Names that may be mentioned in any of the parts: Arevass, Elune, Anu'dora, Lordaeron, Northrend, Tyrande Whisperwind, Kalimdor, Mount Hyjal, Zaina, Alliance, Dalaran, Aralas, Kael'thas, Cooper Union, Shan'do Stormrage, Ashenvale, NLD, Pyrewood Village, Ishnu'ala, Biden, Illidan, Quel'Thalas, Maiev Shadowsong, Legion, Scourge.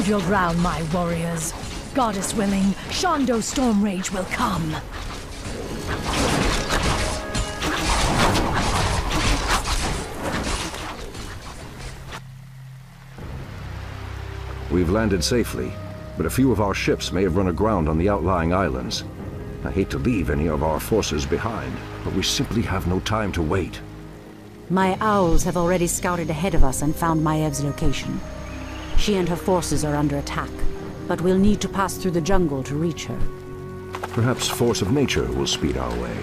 Stand your ground, my warriors. Goddess willing, Shan'do Stormrage will come. We've landed safely, but a few of our ships may have run aground on the outlying islands. I hate to leave any of our forces behind, but we simply have no time to wait. My owls have already scouted ahead of us and found Maiev's location. She and her forces are under attack, but we'll need to pass through the jungle to reach her. Perhaps force of nature will speed our way.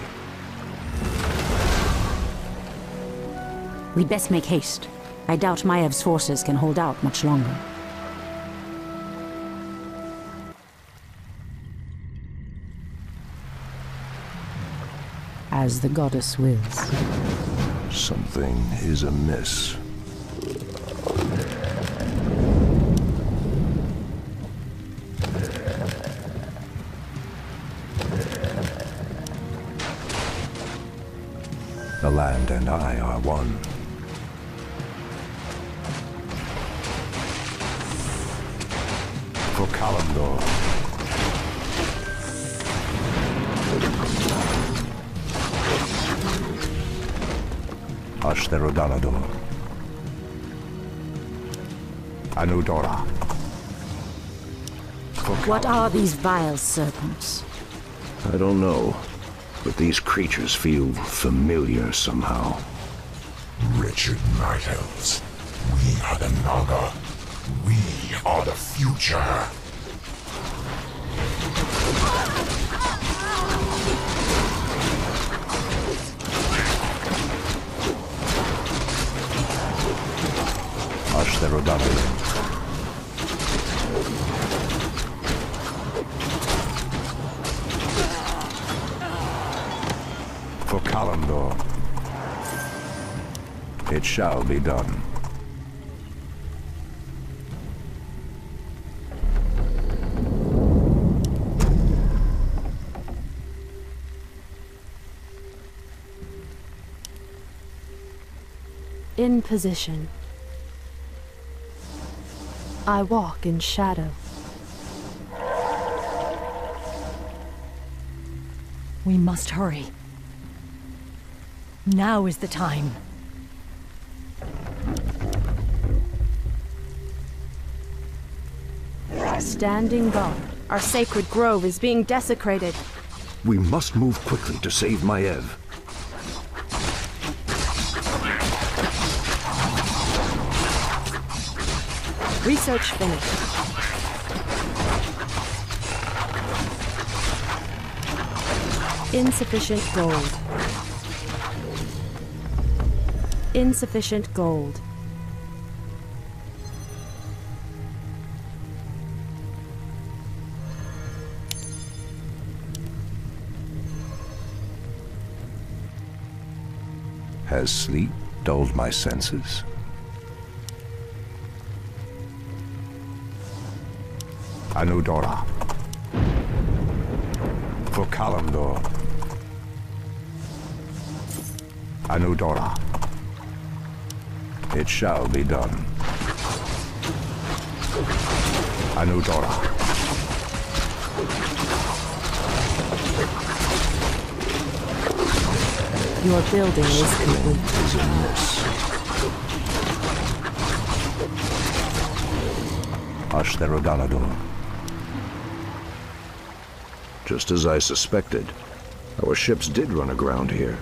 We'd best make haste. I doubt Maiev's forces can hold out much longer. As the goddess wills. Something is amiss. The land and I are one. For Kalimdor. Ashtarodanadu. Anu'dora. What are these vile serpents? I don't know, but these creatures feel familiar somehow. Wretched night elves, we are the Naga. We are the future. For Kalimdor, it shall be done. In position. I walk in shadow. We must hurry. Now is the time. Standing guard, our sacred grove is being desecrated. We must move quickly to save Maiev. Research finished. Insufficient gold. Insufficient gold. Has sleep dulled my senses? Anu'dora. For Kalimdor. Anu'dora. It shall be done. Anu'dora. Your building is complete. Ashtarodanadu. Just as I suspected, our ships did run aground here.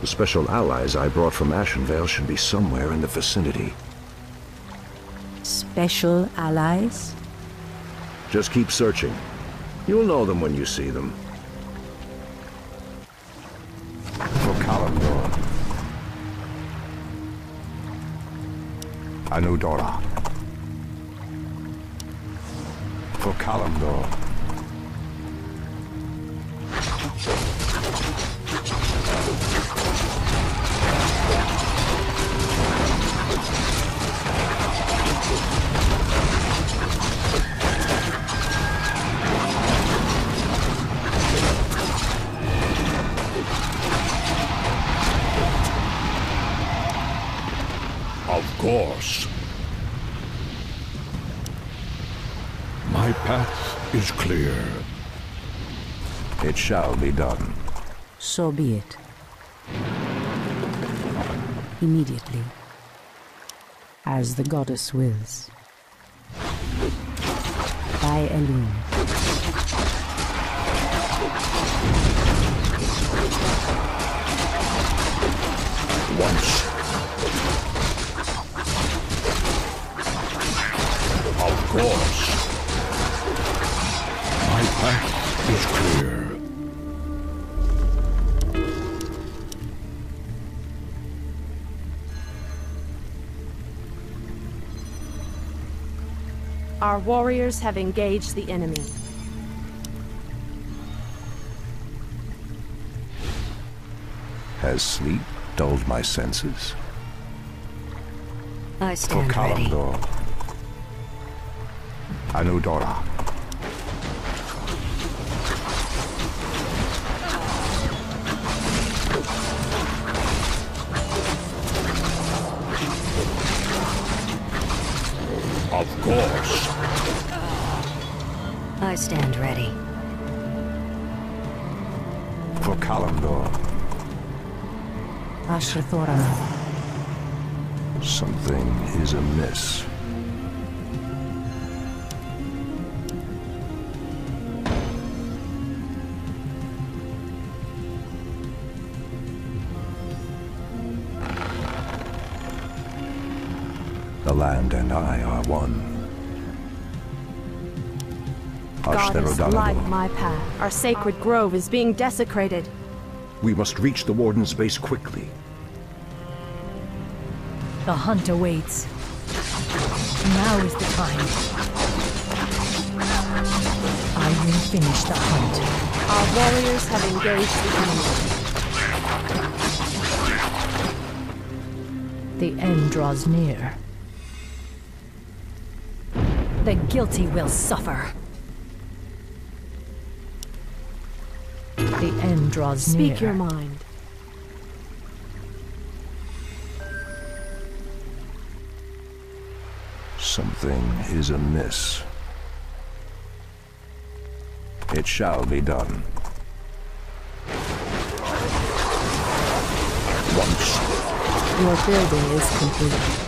The special allies I brought from Ashenvale should be somewhere in the vicinity. Special allies? Just keep searching. You'll know them when you see them. For Kalimdor. Anu'dora. For Kalimdor. Of course. path is clear. It shall be done. So be it. Immediately. As the goddess wills. By Elune. Once. Of course. My path is clear. Our warriors have engaged the enemy. Has sleep dulled my senses? I stand ready. For Kalimdor. Anu'dora. Of course. I stand ready. For Kalimdor. Something is amiss. The land and I are one. Goddess, light my path. Our sacred grove is being desecrated. We must reach the Warden's base quickly. The hunt awaits. Now is the time. I will finish the hunt. Our warriors have engaged the enemy. The end draws near. The guilty will suffer. The end draws near. Speak your mind. Something is amiss. It shall be done. Once. Your building is complete.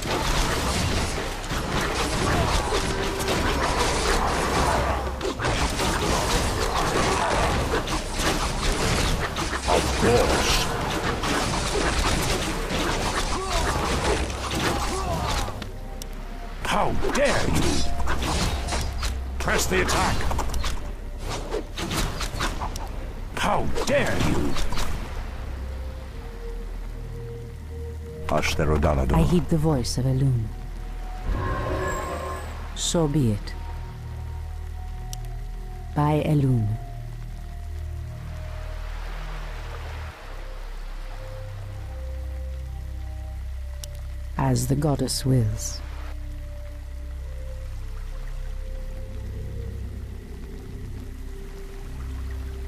Of course. How dare you! Press the attack! How dare you! Ashtarodanadu. I heed the voice of Elune. So be it. By Elune. As the goddess wills.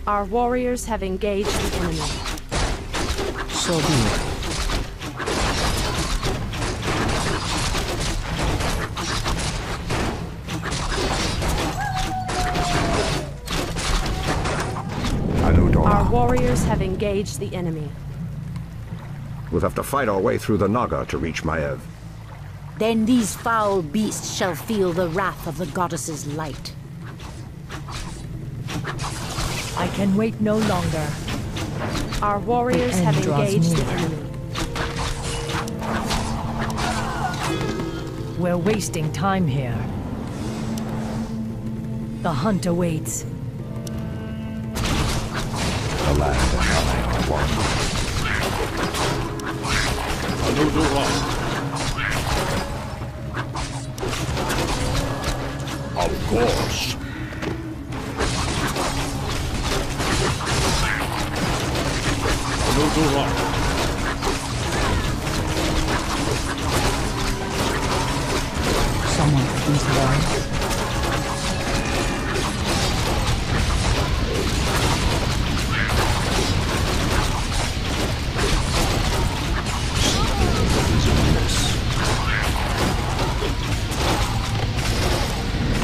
Our warriors have engaged the enemy. So be it. Our warriors have engaged the enemy. We'll have to fight our way through the Naga to reach Maiev. Then these foul beasts shall feel the wrath of the goddess's light. I can wait no longer. Our warriors have engaged the enemy. We're wasting time here. The hunt awaits. The land of High are one. Anu'dora. Of course. Someone please die.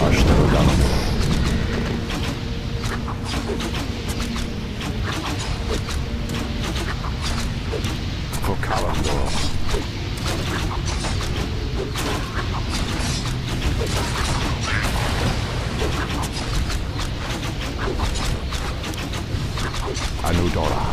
Ashtarodanadu. Anu'dora.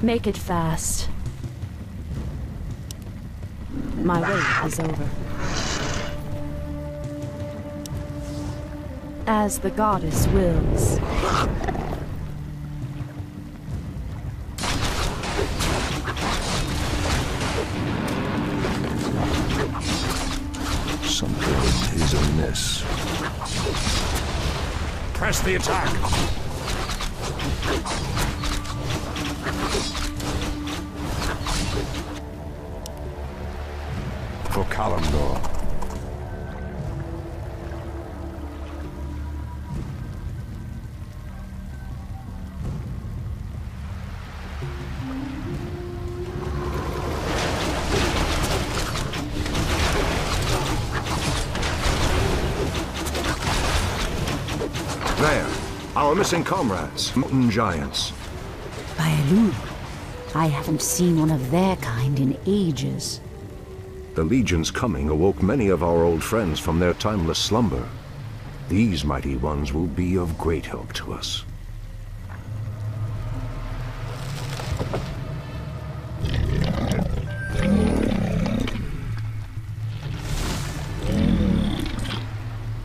Make it fast. My wait is over. As the goddess wills. Something is amiss. Press the attack! Kalimdor. There, our missing comrades, mountain giants. By Elune, I haven't seen one of their kind in ages. The Legion's coming awoke many of our old friends from their timeless slumber. These mighty ones will be of great help to us.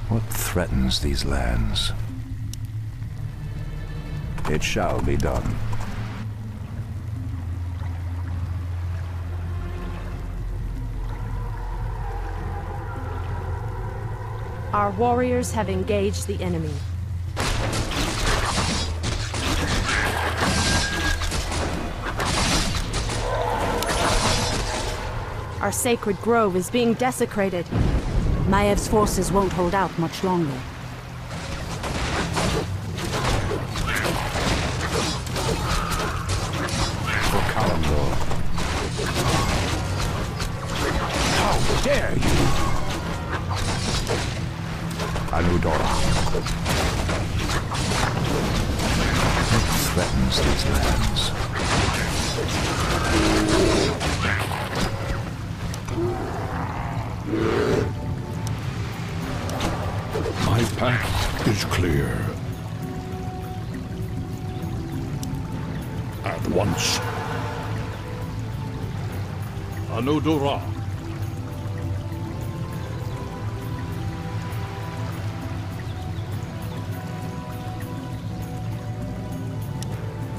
What threatens these lands? It shall be done. Our warriors have engaged the enemy. Our sacred grove is being desecrated. Maiev's forces won't hold out much longer. Anu'dora.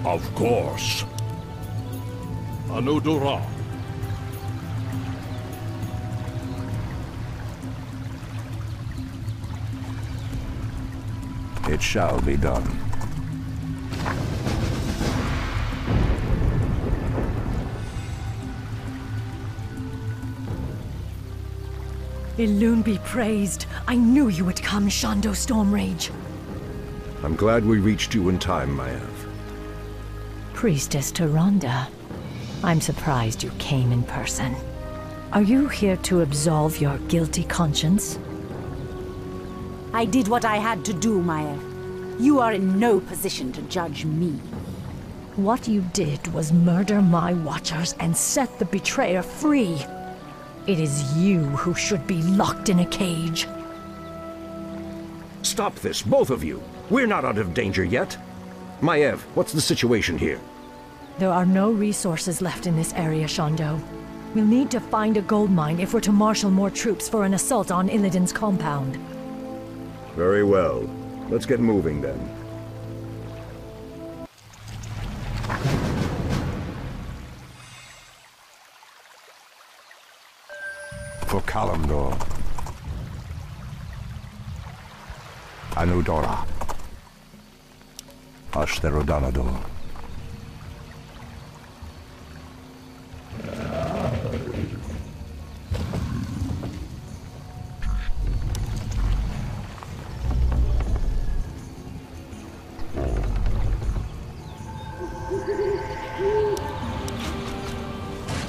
Of course. Anu'dora. It shall be done. Elune be praised. I knew you would come, Shan'do Stormrage. I'm glad we reached you in time, Maiev. Priestess Tyrande, I'm surprised you came in person. Are you here to absolve your guilty conscience? I did what I had to do, Maiev. You are in no position to judge me. What you did was murder my watchers and set the betrayer free. It is you who should be locked in a cage. Stop this, both of you. We're not out of danger yet. Maiev, what's the situation here? There are no resources left in this area, Shan'do. We'll need to find a gold mine if we're to marshal more troops for an assault on Illidan's compound. Very well. Let's get moving then. Kalimdor. Anu'dora. Ashtarodanadu.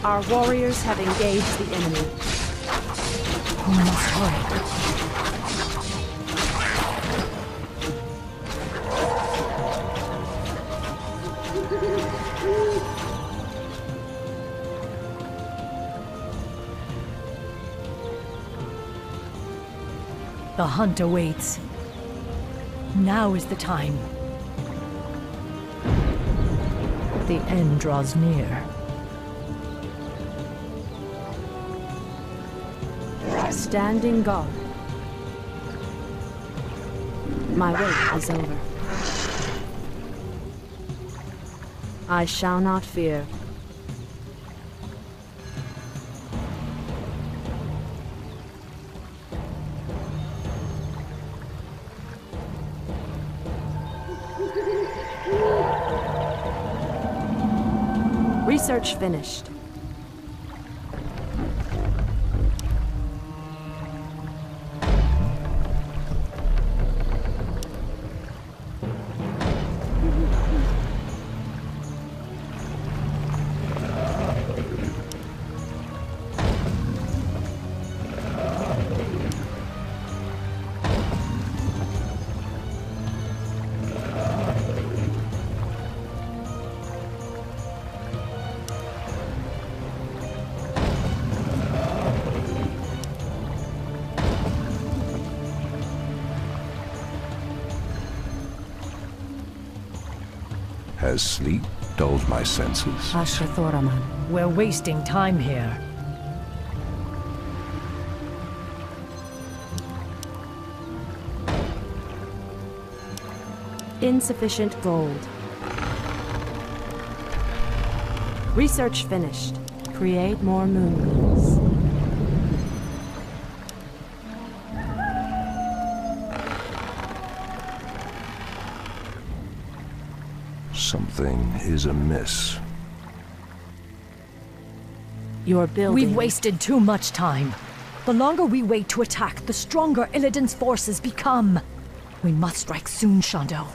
Our warriors have engaged the enemy. Oh, sorry. The hunt awaits. Now is the time. The end draws near. Standing guard. My wait is over. I shall not fear. Research finished. Has sleep dulled my senses? Ashrathoraman, we're wasting time here. Insufficient gold. Research finished. Create more moons. Something is amiss. Your building... We've wasted too much time. The longer we wait to attack, the stronger Illidan's forces become. We must strike soon, Shan'do.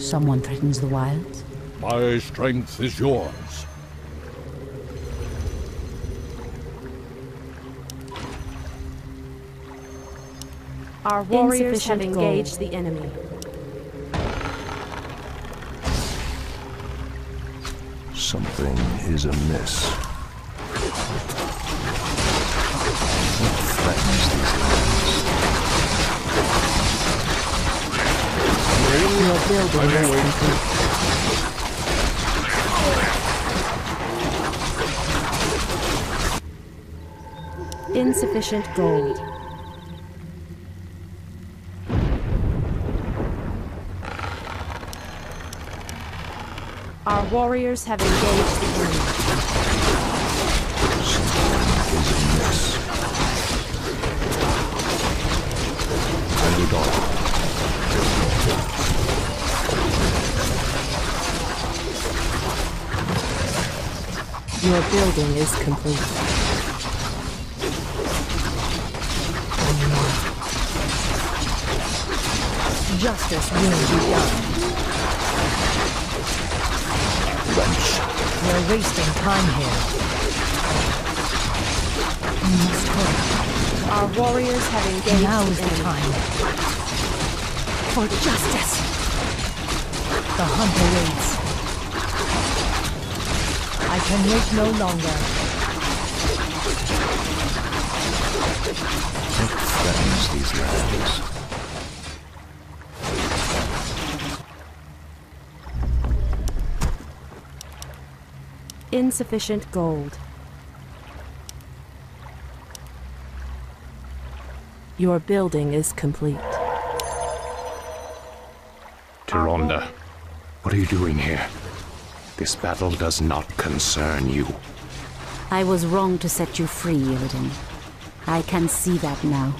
Someone threatens the wilds. My strength is yours. Our warriors have engaged the enemy. Something is amiss. What threatens these lands? Really? Your building is complete. Insufficient gold. Our warriors have engaged the enemy. Something is amiss. Anu'dora. Your building is complete. Justice will be done. We're wasting time here. We must hurry. Our warriors have engaged. Now is the time for justice. The hunt awaits. I can wait no longer. What threatens these lands? Insufficient gold. Your building is complete. Tyrande, what are you doing here? This battle does not concern you. I was wrong to set you free, Illidan. I can see that now.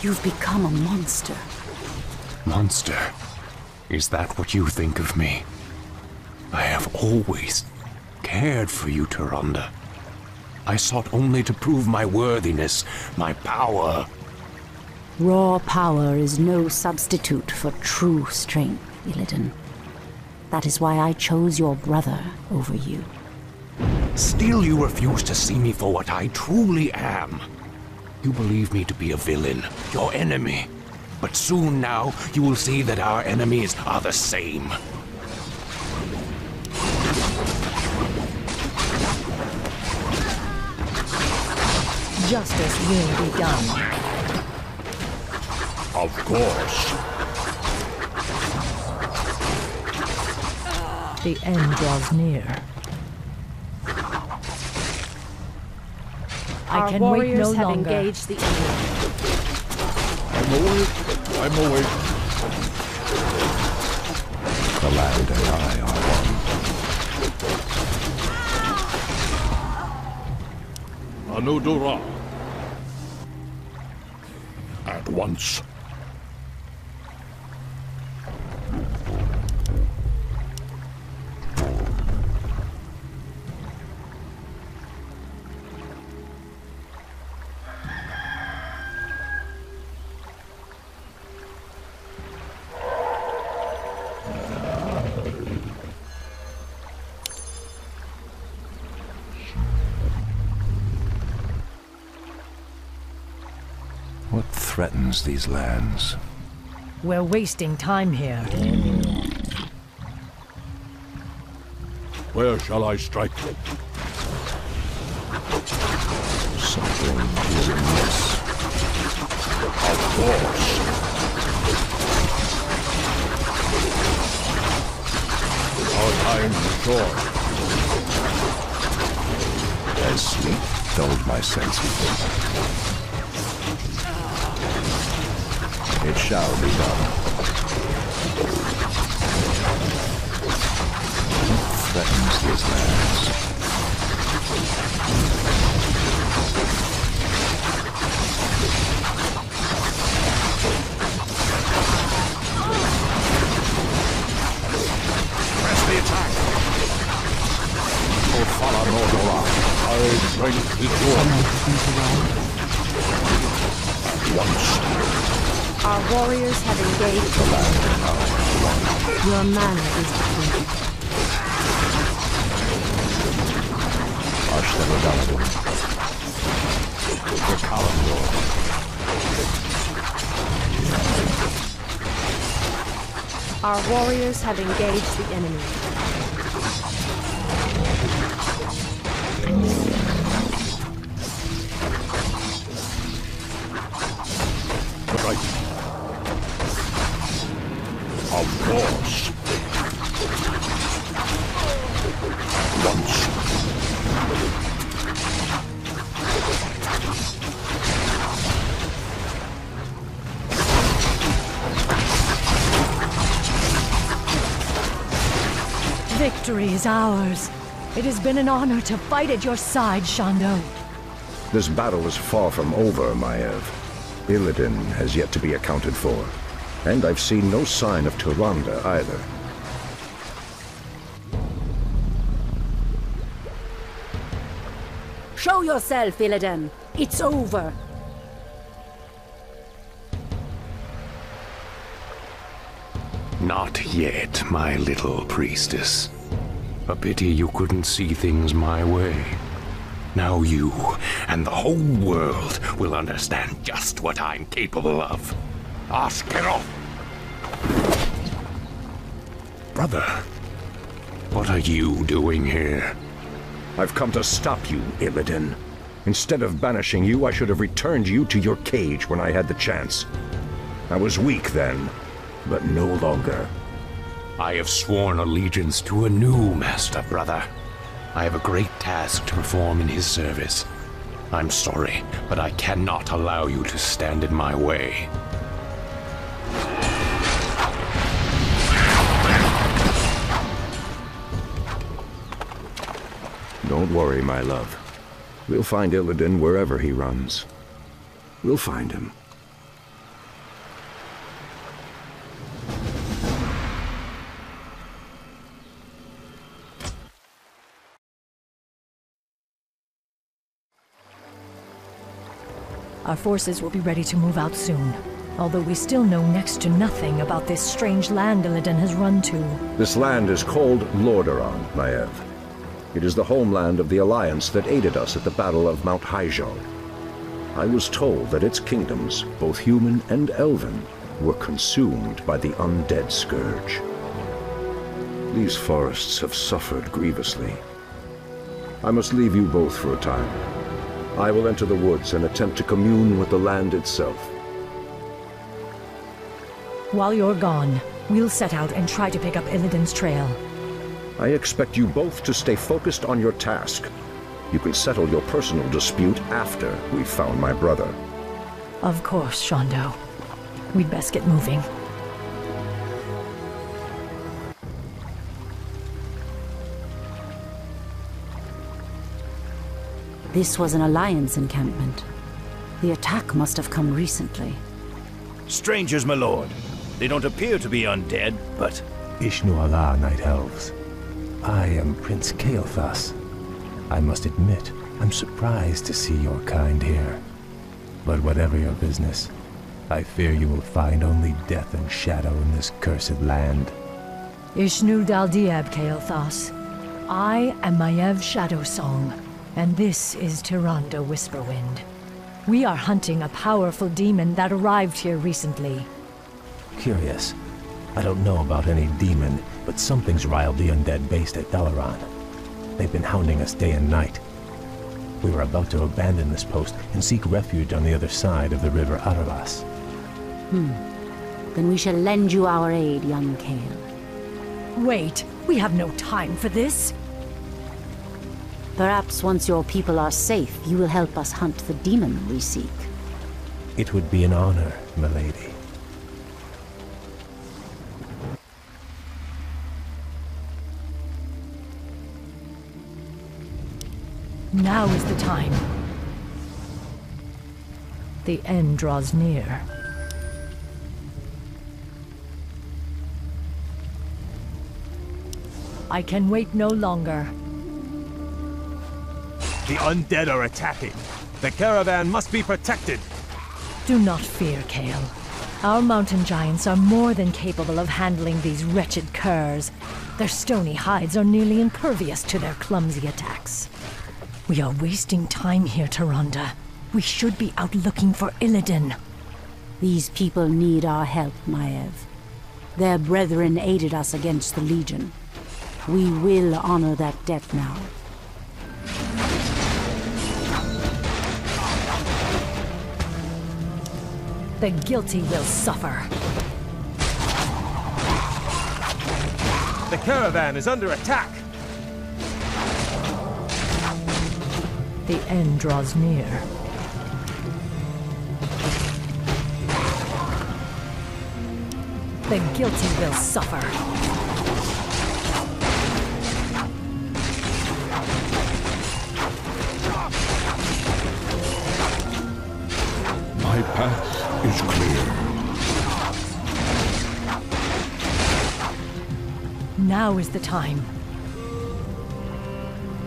You've become a monster. Monster? Is that what you think of me? I have always... cared for you, Tyrande. I sought only to prove my worthiness, my power. Raw power is no substitute for true strength, Illidan. That is why I chose your brother over you. Still you refuse to see me for what I truly am. You believe me to be a villain, your enemy. But soon now, you will see that our enemies are the same. Justice will be done. Of course. The end draws near. I can wait no longer. Our warriors have engaged the enemy. I'm awake. The lad and I are one. Anu'dora. At once. Threatens these lands. We're wasting time here. Where shall I strike? Something is amiss. Of course. Our time is short. As sleep dulled my senses. It shall be done. Threatens these lands. Press the attack. Oh, follow Anu'dora. I bring the door. Once. Our warriors have engaged the land. Your manner is complete. Ashtarodanadu. Kokalamdor. Our warriors have engaged the enemy. Right. Of course. Once. Victory is ours. It has been an honor to fight at your side, Shan'do. This battle is far from over, Maiev. Illidan has yet to be accounted for. And I've seen no sign of Tyrande either. Show yourself, Illidan. It's over. Not yet, my little priestess. A pity you couldn't see things my way. Now you and the whole world will understand just what I'm capable of. Ashtarodanadu! Brother, what are you doing here? I've come to stop you, Illidan. Instead of banishing you, I should have returned you to your cage when I had the chance. I was weak then, but no longer. I have sworn allegiance to a new master, brother. I have a great task to perform in his service. I'm sorry, but I cannot allow you to stand in my way. Don't worry, my love. We'll find Illidan wherever he runs. We'll find him. Our forces will be ready to move out soon. although we still know next to nothing about this strange land Illidan has run to. This land is called Lordaeron, Maiev. It is the homeland of the Alliance that aided us at the Battle of Mount Hyjal. I was told that its kingdoms, both human and elven, were consumed by the undead Scourge. These forests have suffered grievously. I must leave you both for a time. I will enter the woods and attempt to commune with the land itself. While you're gone, we'll set out and try to pick up Illidan's trail. I expect you both to stay focused on your task. You can settle your personal dispute after we've found my brother. Of course, Shan'do. We'd best get moving. This was an Alliance encampment. The attack must have come recently. Strangers, my lord. They don't appear to be undead, but... Ishnu'ala, Night Elves. I am Prince Kael'thas. I must admit, I'm surprised to see your kind here. But whatever your business, I fear you will find only death and shadow in this cursed land. Ishnu Daldiab, Kael'thas. I am Maiev Shadowsong, and this is Tyrande Whisperwind. We are hunting a powerful demon that arrived here recently. Curious. I don't know about any demon, but something's riled the undead based at Dalaran. They've been hounding us day and night. We were about to abandon this post and seek refuge on the other side of the river Aralas. Then we shall lend you our aid, young Kael. Wait, we have no time for this. Perhaps once your people are safe, you will help us hunt the demon we seek. It would be an honor, milady. Now is the time. The end draws near. I can wait no longer. The undead are attacking. The caravan must be protected. Do not fear, Kael. Our mountain giants are more than capable of handling these wretched curs. Their stony hides are nearly impervious to their clumsy attacks. We are wasting time here, Tyrande. We should be out looking for Illidan. These people need our help, Maiev. Their brethren aided us against the Legion. We will honor that debt now. The guilty will suffer. The caravan is under attack. The end draws near. The guilty will suffer. My path is clear. Now is the time.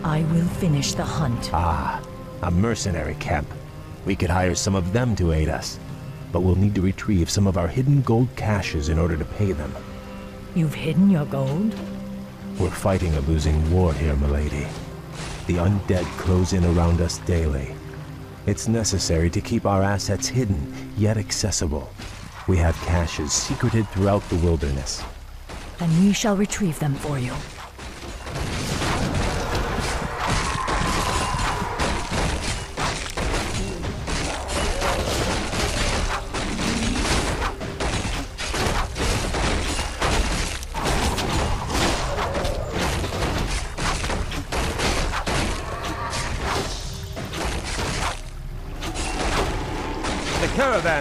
I will finish the hunt. Ah, a mercenary camp. We could hire some of them to aid us, but we'll need to retrieve some of our hidden gold caches in order to pay them. You've hidden your gold? We're fighting a losing war here, milady. The undead close in around us daily. It's necessary to keep our assets hidden, yet accessible. We have caches secreted throughout the wilderness. Then we shall retrieve them for you.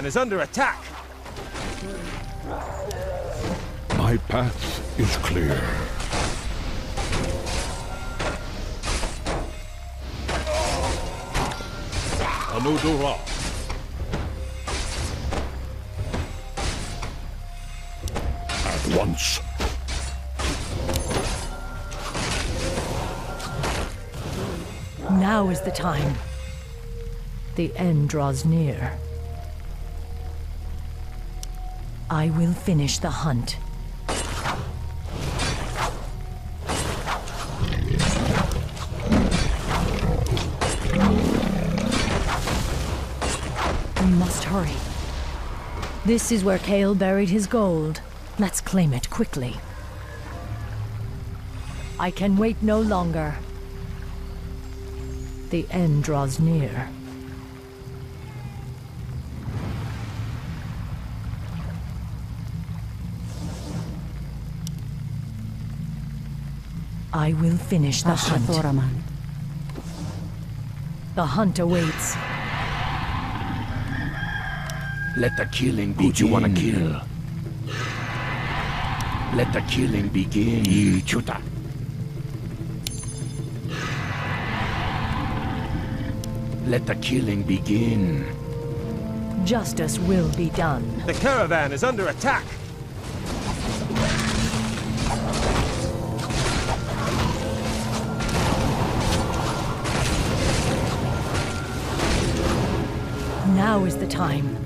Is under attack. My path is clear. Anu'dora. At once. Now is the time. The end draws near. I will finish the hunt. We must hurry. This is where Kael buried his gold. Let's claim it quickly. I can wait no longer. The end draws near. I will finish the hunt. The hunt awaits. Let the killing begin. Who do you want to kill? Let the killing begin, you chuta. Let the killing begin. Justice will be done. The caravan is under attack. Now is the time.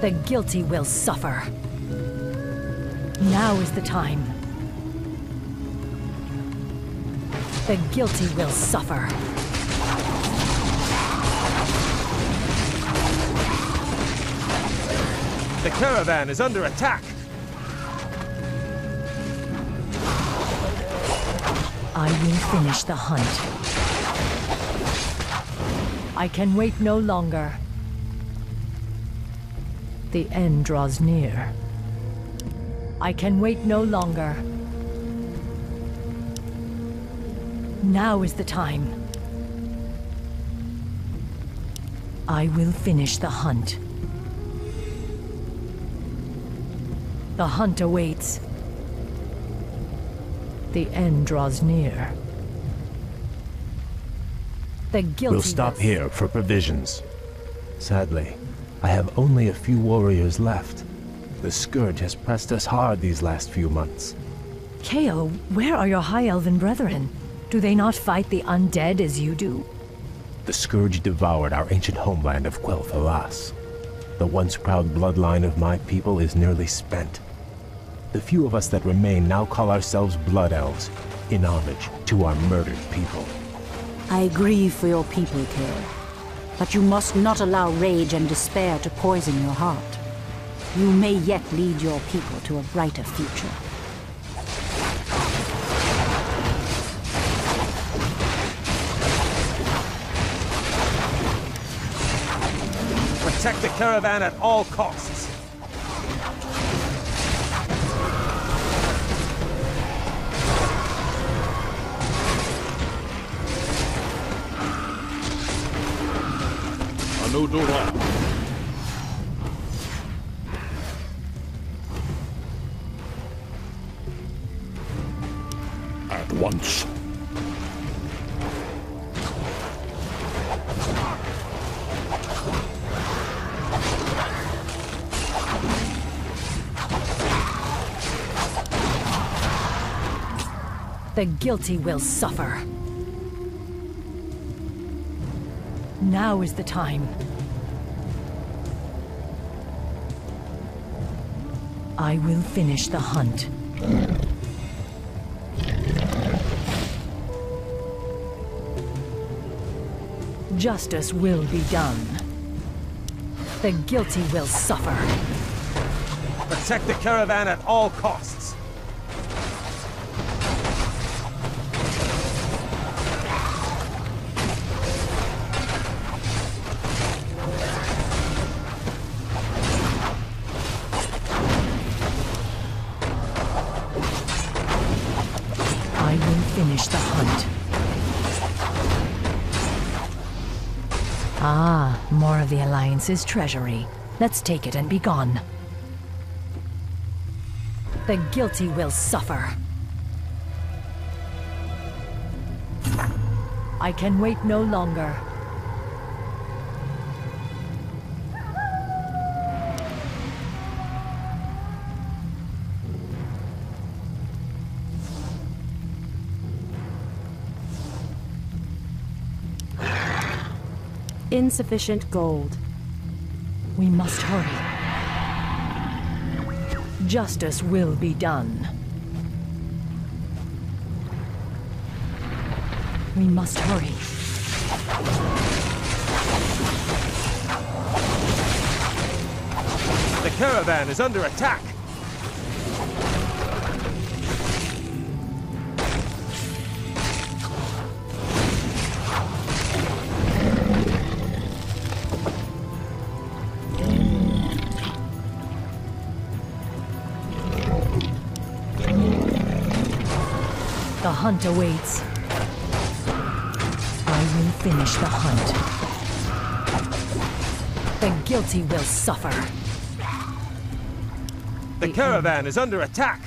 The guilty will suffer. Now is the time. The guilty will suffer. The caravan is under attack! I will finish the hunt. I can wait no longer. The end draws near. I can wait no longer. Now is the time. I will finish the hunt. The hunt awaits. The end draws near. The guilty... We'll stop here for provisions. Sadly, I have only a few warriors left. The Scourge has pressed us hard these last few months. Kael, where are your high elven brethren? Do they not fight the undead as you do? The Scourge devoured our ancient homeland of Quel'Thalas. The once proud bloodline of my people is nearly spent. The few of us that remain now call ourselves Blood Elves, in homage to our murdered people. I grieve for your people, Kael, but you must not allow rage and despair to poison your heart. You may yet lead your people to a brighter future. Protect the caravan at all costs. Anu'dora. At once. The guilty will suffer. Now is the time. I will finish the hunt. Justice will be done. The guilty will suffer. Protect the caravan at all costs. The Alliance's treasury. Let's take it and be gone. The guilty will suffer. I can wait no longer. Insufficient gold. We must hurry. Justice will be done. We must hurry. The caravan is under attack! The hunt awaits. I will finish the hunt. The guilty will suffer. The caravan is under attack.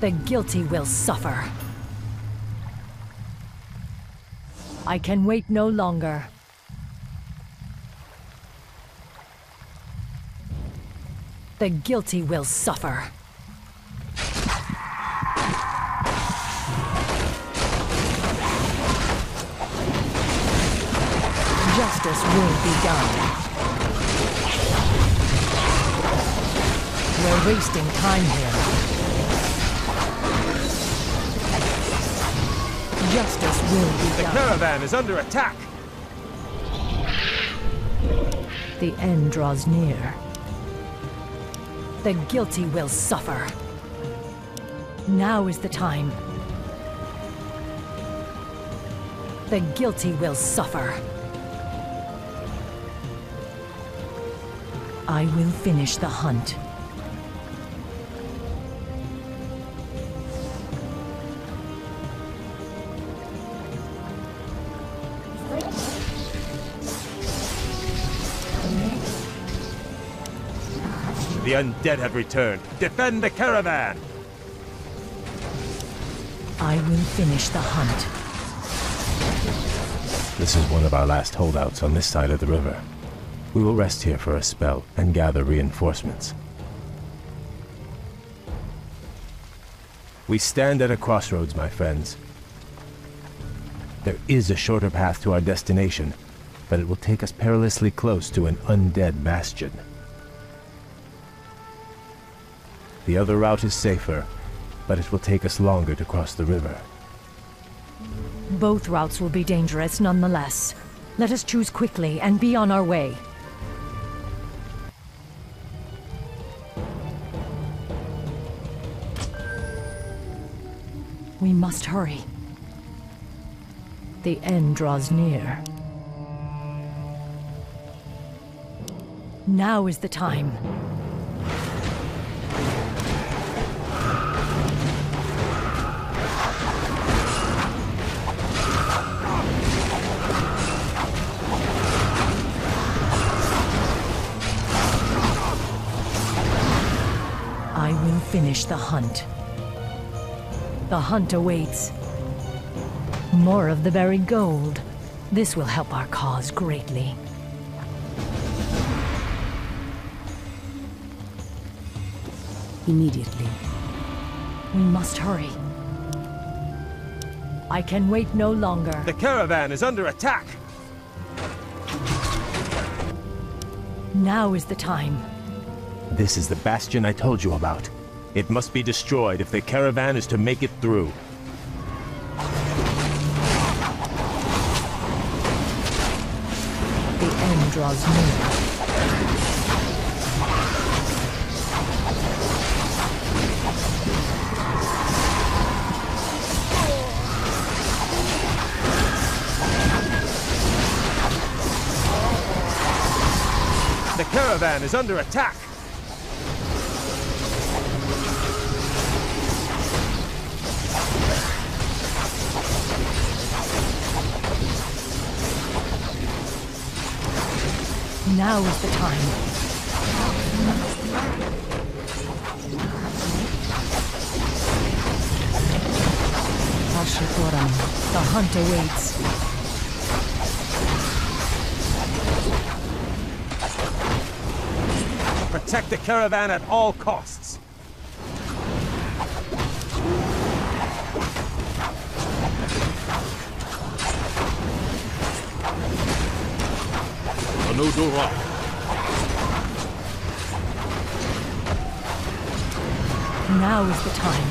The guilty will suffer. I can wait no longer. The guilty will suffer. Justice will be done. We're wasting time here. Justice will be done. The caravan is under attack. The end draws near. The guilty will suffer. Now is the time. The guilty will suffer. I will finish the hunt. The undead have returned. Defend the caravan! I will finish the hunt. This is one of our last holdouts on this side of the river. We will rest here for a spell and gather reinforcements. We stand at a crossroads, my friends. There is a shorter path to our destination, but it will take us perilously close to an undead bastion. The other route is safer, but it will take us longer to cross the river. Both routes will be dangerous nonetheless. Let us choose quickly and be on our way. We must hurry. The end draws near. Now is the time. Finish the hunt. The hunt awaits. More of the buried gold. This will help our cause greatly. Immediately. We must hurry. I can wait no longer. The caravan is under attack. Now is the time. This is the bastion I told you about. It must be destroyed if the caravan is to make it through. The end draws near. The caravan is under attack. Now is the time. Ashtarodanadu, the hunt awaits. Protect the caravan at all costs. Anu'dora. Now is the time.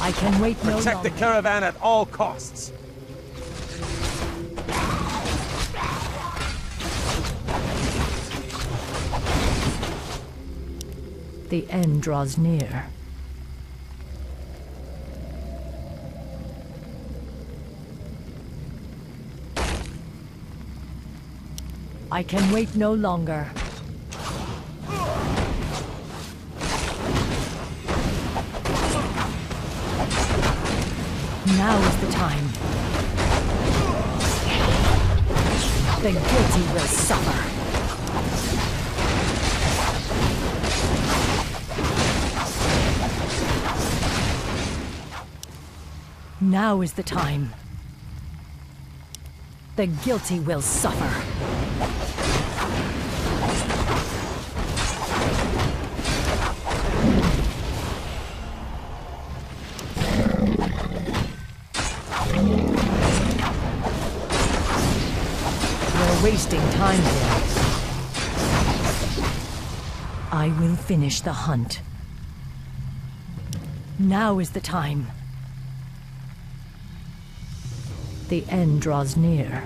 I can wait no longer. Protect the caravan at all costs. The end draws near. I can wait no longer. Now is the time. The guilty will suffer. Now is the time. The guilty will suffer. You're wasting time here. I will finish the hunt. Now is the time. The end draws near.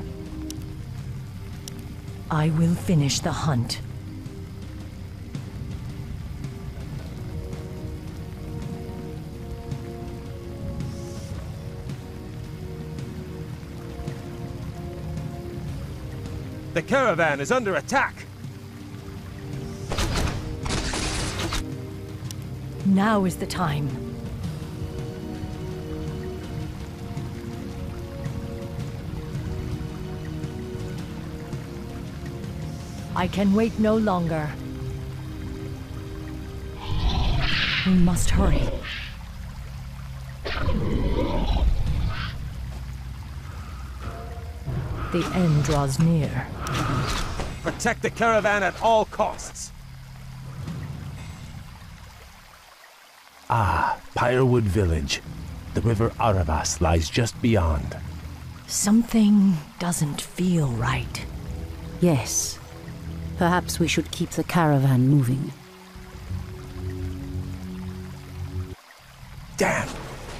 I will finish the hunt. The caravan is under attack. Now is the time. I can wait no longer. We must hurry. The end draws near. Protect the caravan at all costs. Ah, Pyrewood Village. The river Arevass lies just beyond. Something doesn't feel right. Yes. Perhaps we should keep the caravan moving. Damn!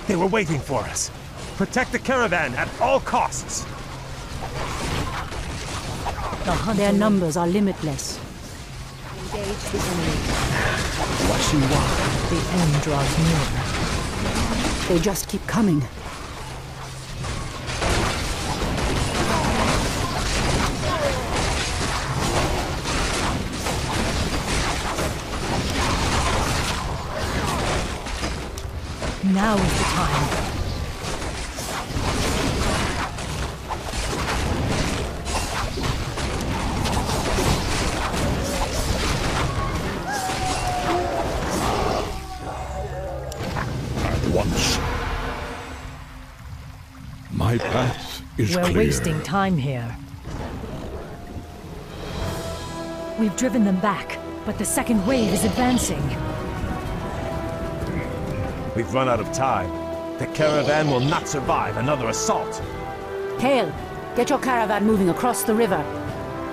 They were waiting for us! Protect the caravan at all costs! Their numbers are limitless. Engage the enemy. Washiwa. The end draws near. They just keep coming. Now is the time. At once. My path is clear. We're wasting time here. We've driven them back, but the second wave is advancing. We've run out of time. The caravan will not survive another assault. Kael, get your caravan moving across the river.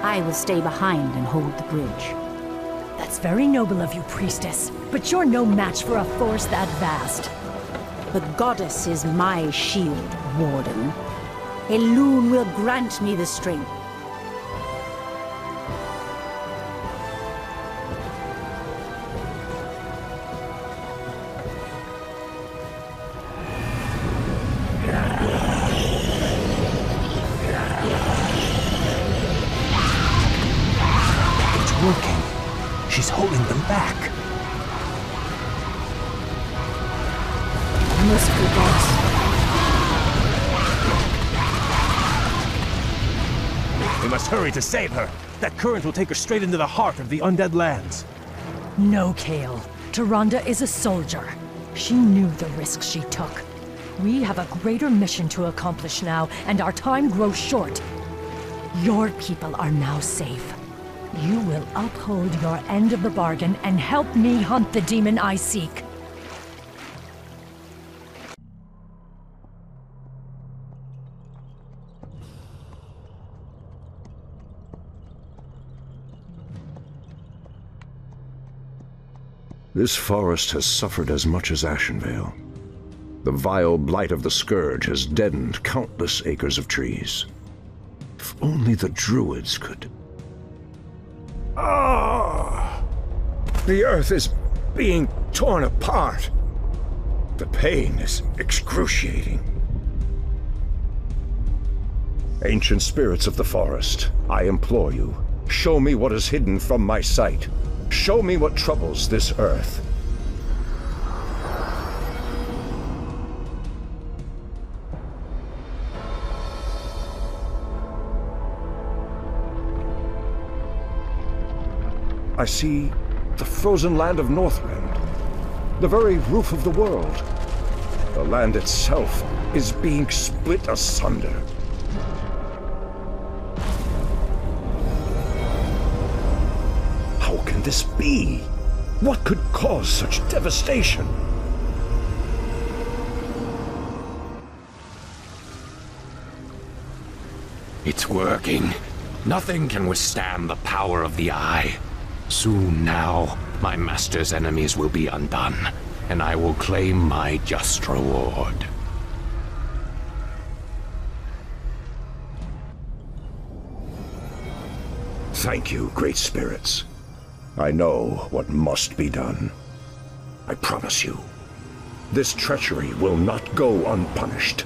I will stay behind and hold the bridge. That's very noble of you, priestess, but you're no match for a force that vast. The goddess is my shield, warden. Elune will grant me the strength. To save her. That current will take her straight into the heart of the undead lands. No, Kael. Tyrande is a soldier. She knew the risks she took. We have a greater mission to accomplish now, and our time grows short. Your people are now safe. You will uphold your end of the bargain and help me hunt the demon I seek. This forest has suffered as much as Ashenvale. The vile blight of the Scourge has deadened countless acres of trees. If only the druids could... Ah! The earth is being torn apart. The pain is excruciating. Ancient spirits of the forest, I implore you, show me what is hidden from my sight. Show me what troubles this earth. I see the frozen land of Northrend, the very roof of the world. The land itself is being split asunder. How can this be? What could cause such devastation? It's working. Nothing can withstand the power of the Eye. Soon now, my master's enemies will be undone, and I will claim my just reward. Thank you, Great Spirits. I know what must be done. I promise you, this treachery will not go unpunished.